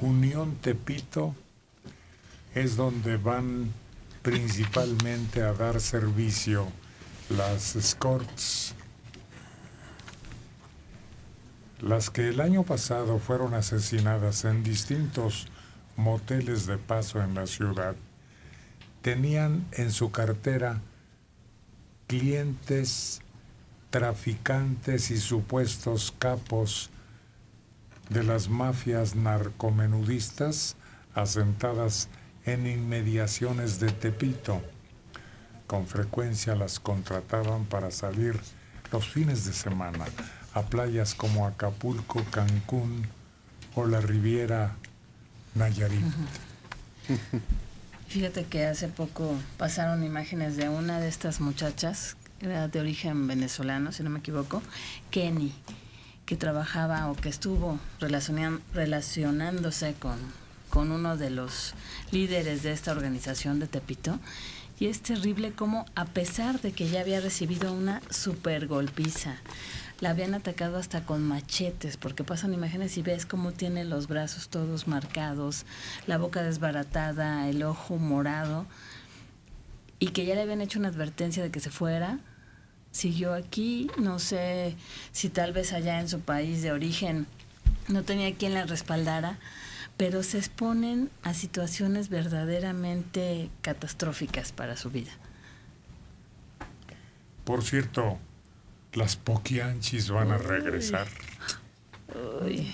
Unión Tepito es donde van principalmente a dar servicio las escorts, las que el año pasado fueron asesinadas en distintos moteles de paso en la ciudad. Tenían en su cartera clientes, traficantes y supuestos capos de las mafias narcomenudistas asentadas en inmediaciones de Tepito. Con frecuencia las contrataban para salir los fines de semana a playas como Acapulco, Cancún o la Riviera Nayarit. Uh-huh. Fíjate que hace poco pasaron imágenes de una de estas muchachas, era de origen venezolano, si no me equivoco, Kenny, que trabajaba o que estuvo relacionándose con uno de los líderes de esta organización de Tepito. Y es terrible cómo, a pesar de que ya había recibido una super golpiza, la habían atacado hasta con machetes, porque pasan imágenes y ves cómo tiene los brazos todos marcados, la boca desbaratada, el ojo morado, y que ya le habían hecho una advertencia de que se fuera. Siguió aquí, no sé si tal vez allá en su país de origen no tenía quien la respaldara, pero se exponen a situaciones verdaderamente catastróficas para su vida. Por cierto, las Poquianchis van a regresar. Uy.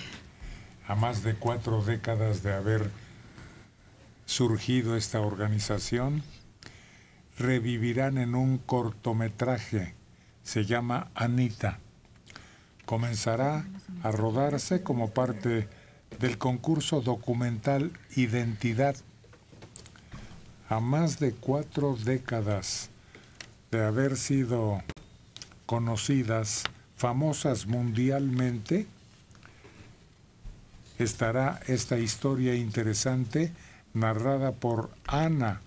A más de 4 décadas de haber surgido esta organización, revivirán en un cortometraje, se llama Anita. Comenzará a rodarse como parte del concurso documental Identidad. A más de 4 décadas de haber sido conocidas, famosas mundialmente, estará esta historia interesante narrada por Ana,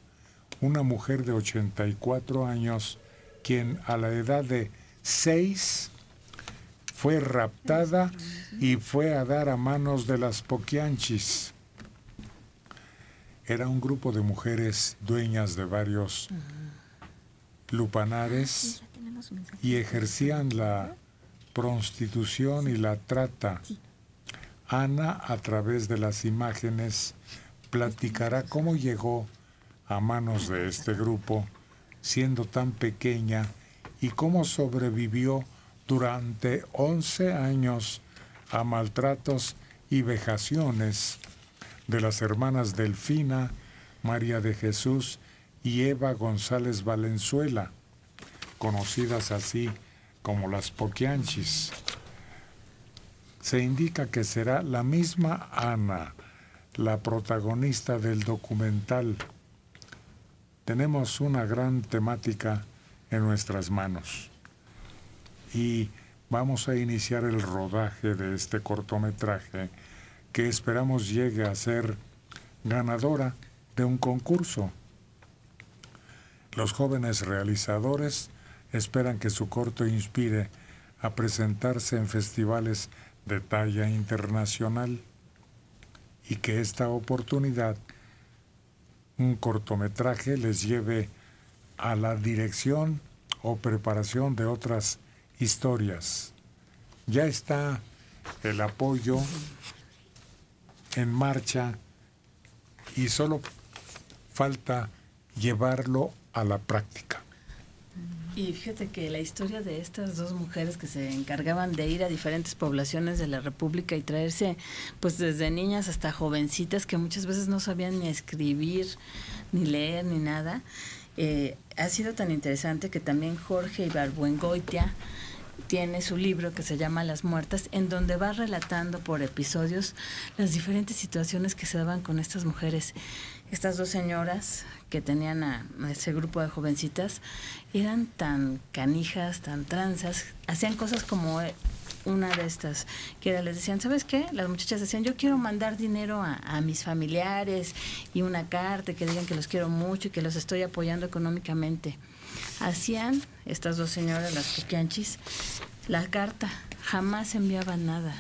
una mujer de 84 años, quien a la edad de 6 fue raptada y fue a dar a manos de las Poquianchis. Era un grupo de mujeres dueñas de varios lupanares y ejercían la prostitución y la trata. Ana, a través de las imágenes, platicará cómo llegó a manos de este grupo, siendo tan pequeña, y cómo sobrevivió durante 11 años a maltratos y vejaciones de las hermanas Delfina, María de Jesús y Eva González Valenzuela, conocidas así como las Poquianchis. Se indica que será la misma Ana la protagonista del documental. Tenemos una gran temática en nuestras manos y vamos a iniciar el rodaje de este cortometraje, que esperamos llegue a ser ganadora de un concurso. Los jóvenes realizadores esperan que su corto inspire a presentarse en festivales de talla internacional y que esta oportunidad, un cortometraje, les lleve a la dirección o preparación de otras historias. Ya está el apoyo en marcha y solo falta llevarlo a la práctica. Y fíjate que la historia de estas dos mujeres que se encargaban de ir a diferentes poblaciones de la República y traerse, pues desde niñas hasta jovencitas que muchas veces no sabían ni escribir, ni leer, ni nada, ha sido tan interesante que también Jorge Ibarbuengoitia tiene su libro que se llama Las Muertas, en donde va relatando por episodios las diferentes situaciones que se daban con estas mujeres. Estas dos señoras que tenían a ese grupo de jovencitas eran tan canijas, tan tranzas, hacían cosas como una de estas, que les decían, ¿sabes qué? Las muchachas decían, yo quiero mandar dinero a mis familiares y una carta que digan que los quiero mucho y que los estoy apoyando económicamente. Hacían, estas dos señoras, las Poquianchis, la carta, jamás enviaban nada.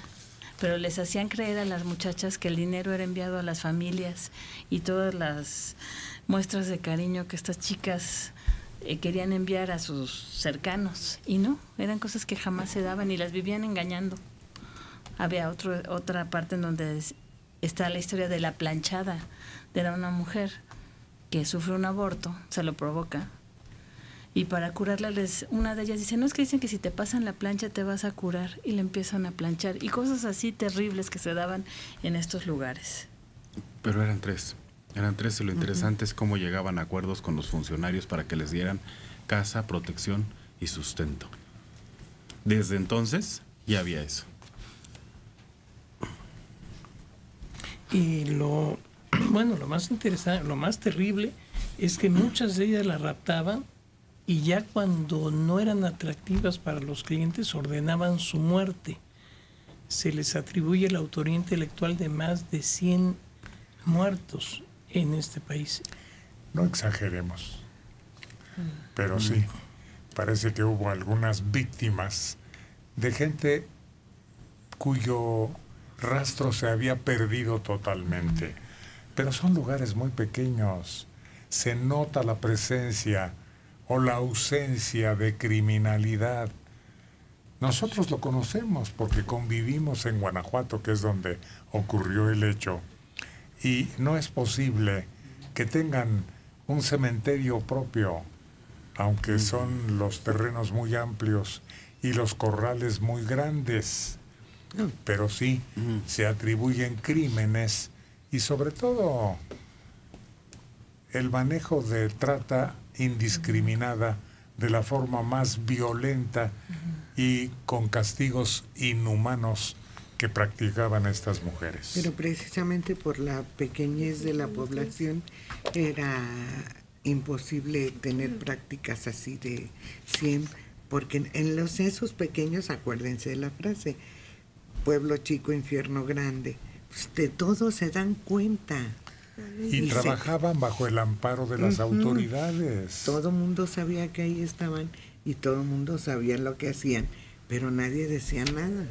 pero les hacían creer a las muchachas que el dinero era enviado a las familias y todas las muestras de cariño que estas chicas querían enviar a sus cercanos, y no, eran cosas que jamás se daban y las vivían engañando. Había otra parte en donde está la historia de la planchada, de una mujer que sufre un aborto, se lo provoca, y para curarla, una de ellas dice, no, es que dicen que si te pasan la plancha te vas a curar, y le empiezan a planchar, y cosas así terribles que se daban en estos lugares. Pero eran tres, y lo interesante es cómo llegaban a acuerdos con los funcionarios para que les dieran casa, protección y sustento. Desde entonces ya había eso. Y lo más interesante, lo más terrible, es que muchas de ellas las raptaban, y ya cuando no eran atractivas para los clientes, ordenaban su muerte. Se les atribuye la autoría intelectual de más de 100 muertos en este país. No exageremos, pero sí, parece que hubo algunas víctimas de gente cuyo rastro se había perdido totalmente. Pero son lugares muy pequeños, se nota la presencia o la ausencia de criminalidad. Nosotros lo conocemos porque convivimos en Guanajuato, que es donde ocurrió el hecho, y no es posible que tengan un cementerio propio, aunque son los terrenos muy amplios y los corrales muy grandes, pero sí se atribuyen crímenes y sobre todo el manejo de trata indiscriminada de la forma más violenta y con castigos inhumanos que practicaban estas mujeres. Pero precisamente por la pequeñez de la población era imposible tener prácticas así de 100, porque en los censos pequeños, acuérdense de la frase, pueblo chico, infierno grande, pues de todo se dan cuenta. Y trabajaban bajo el amparo de las autoridades. Todo el mundo sabía que ahí estaban y todo el mundo sabía lo que hacían, pero nadie decía nada.